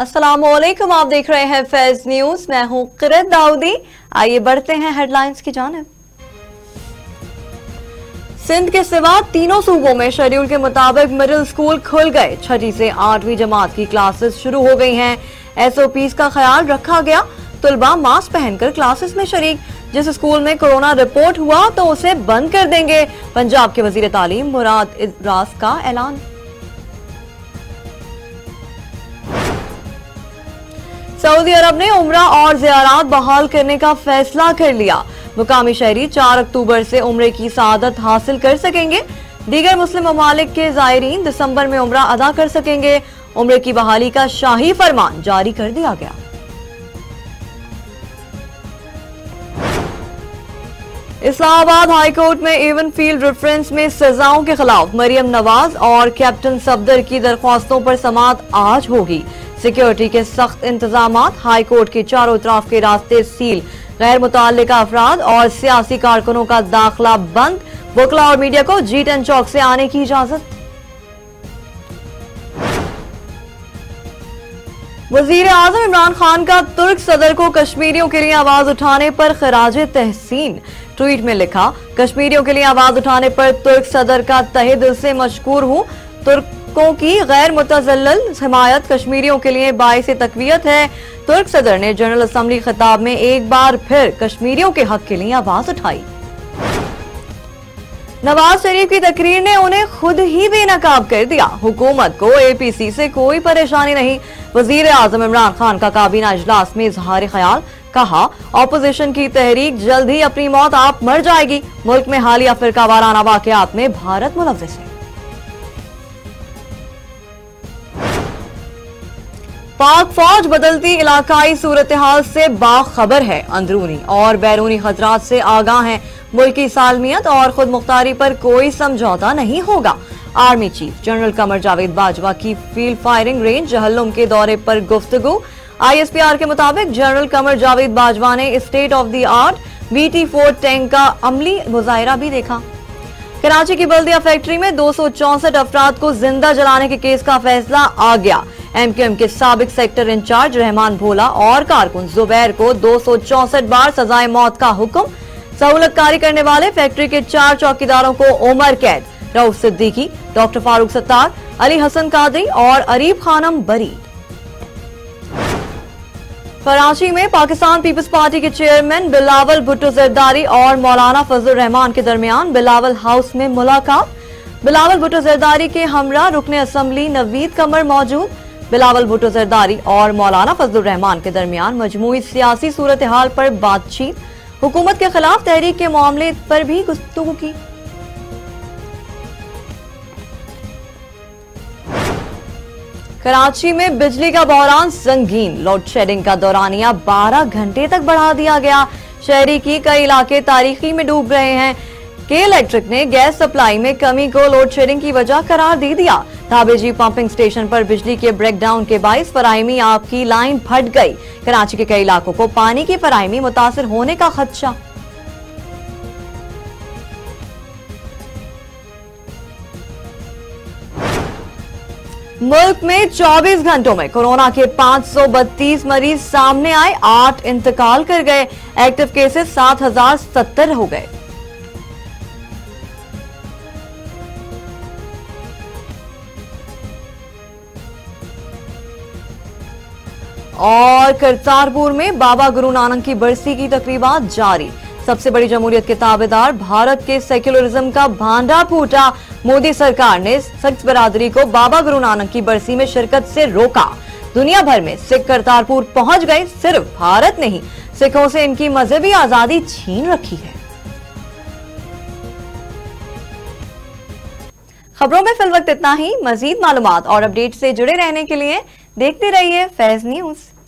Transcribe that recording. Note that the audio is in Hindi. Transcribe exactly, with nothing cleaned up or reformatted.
अस्सलाम वालेकुम, आप देख रहे हैं फैज न्यूज। मैं हूं किरत दाऊदी। आइए बढ़ते हैं हेडलाइंस की जानिब। सिंध के सिवा तीनों सूबों में शेड्यूल के मुताबिक मिडिल स्कूल खुल गए। छठी से आठवीं जमात की क्लासेस शुरू हो गई हैं। एसओपीज़ का ख्याल रखा गया। तुलबा मास्क पहनकर क्लासेस में शरीक। जिस स्कूल में कोरोना रिपोर्ट हुआ तो उसे बंद कर देंगे। पंजाब के वजीर तालीम मुराद इजाज का ऐलान। सऊदी अरब ने उम्रा और ज़ियारात बहाल करने का फैसला कर लिया। मुकामी शहरी चार अक्टूबर से उम्रे की सआदत हासिल कर सकेंगे। दीगर मुस्लिम ममालिक के ज़ायरीन दिसंबर में उम्रा अदा कर सकेंगे। उम्रे की बहाली का शाही फरमान जारी कर दिया गया। इस्लामाबाद हाई कोर्ट में एवन फील्ड रेफरेंस में सजाओं के खिलाफ मरियम नवाज और कैप्टन सफदर की दरख्वास्तों पर समाअत आज होगी। सिक्योरिटी के सख्त इंतजाम। हाई कोर्ट के चारों तरफ के रास्ते सील। गैर मुतअल्लिका अफराद और सियासी कारकुनों का दाखिला बंद। वकला और मीडिया को जी टेन चौक से आने की इजाजत। वजीर आजम इमरान खान का तुर्क सदर को कश्मीरियों के लिए आवाज उठाने पर खराजे तहसीन। ट्वीट में लिखा, कश्मीरियों के लिए आवाज उठाने पर तुर्क सदर का तहे दिल से मशकूर हूँ। तुर्क को की गैर मुतजल्लल हिमायत कश्मीरियों के लिए बायसे तकवीयत है। तुर्क सदर ने जनरल असम्बली खिताब में एक बार फिर कश्मीरियों के हक के लिए आवाज उठाई। नवाज शरीफ की तकरीर ने उन्हें खुद ही बेनकाब कर दिया। हुकूमत को एपीसी से कोई परेशानी नहीं। वजीर आजम इमरान खान का काबीना इजलास में इजहार ख्याल। कहा, ऑपोजिशन की तहरीक जल्द ही अपनी मौत आप मर जाएगी। मुल्क में हालिया फिरका वाराना वाकयात में भारत मुलव्विस है। पाक फौज बदलती इलाकाई सूरतहाल से बाखबर है। अंदरूनी और बैरूनी खतरात से आगाह है। मुल्क की सालमियत और खुद मुख्तारी पर कोई समझौता नहीं होगा। Army chief general Qamar Javed Bajwa की फील्ड फायरिंग रेंज जहलम के दौरे पर गुफ्तगू। आईएसपीआर के मुताबिक जनरल कमर जावेद बाजवा ने state of the art VT four tank का अमली मुजाहिरा भी देखा। कराची की बल्दिया फैक्ट्री में दो सौ चौसठ अफराद को जिंदा जलाने के केस का फैसला आ गया। एमक्यूएम के साबिक सेक्टर इंचार्ज रहमान भोला और कारकुन जुबैर को दो सौ चौसठ बार सजाए मौत का हुक्म। सहूलत कारी करने वाले फैक्ट्री के चार चौकीदारों को उम्र कैद। रऊफ सिद्दीकी, डॉक्टर फारूक सत्तार, अली हसन कादरी और अरीब खानम बरी। कराची में पाकिस्तान पीपल्स पार्टी के चेयरमैन बिलावल भुट्टो जरदारी और मौलाना फजल रहमान के दरमियान बिलावल हाउस में मुलाकात। बिलावल भुट्टो जरदारी के हमरा रुकने असम्बली नवीद कमर मौजूद। बिलावल भुट्टो जरदारी और मौलाना फजल रहमान के दरमियान मजमूई सियासी सूरत हाल पर बातचीत। हुकूमत के खिलाफ तहरीक के मामले पर भी गुफ्तगू की। कराची में बिजली का बहरान संगीन। लोड शेडिंग का दौरानिया बारह घंटे तक बढ़ा दिया गया। शहरी की कई इलाके तारीखी में डूब रहे हैं। के-इलेक्ट्रिक ने गैस सप्लाई में कमी को लोड शेडिंग की वजह करार दे दिया। धाबेजी पंपिंग स्टेशन पर बिजली के ब्रेकडाउन के बाईस फराहमी आप की लाइन फट गई। कराची के कई इलाकों को पानी की फराहमी मुतासर होने का खदशा। मुल्क में चौबीस घंटों में कोरोना के पाँच सौ बत्तीस मरीज सामने आए। आठ इंतकाल कर गए। एक्टिव केसेस सात हजार सत्तर हो गए। और करतारपुर में बाबा गुरु नानक की बरसी की तकरीबात जारी। सबसे बड़ी जमहूरियत के ताबेदार भारत के सेक्युलरिज्म का भांडा फूटा। मोदी सरकार ने सिख बरादरी को बाबा गुरु नानक की बरसी में शिरकत से रोका। दुनिया भर में सिख करतारपुर पहुंच गए। सिर्फ भारत ने ही सिखों से इनकी मजहबी आजादी छीन रखी है। खबरों में फिलहाल इतना ही। मजीद मालूमात और अपडेट से जुड़े रहने के लिए देखते रहिए फैज न्यूज।